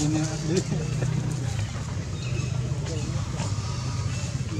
Rồi ập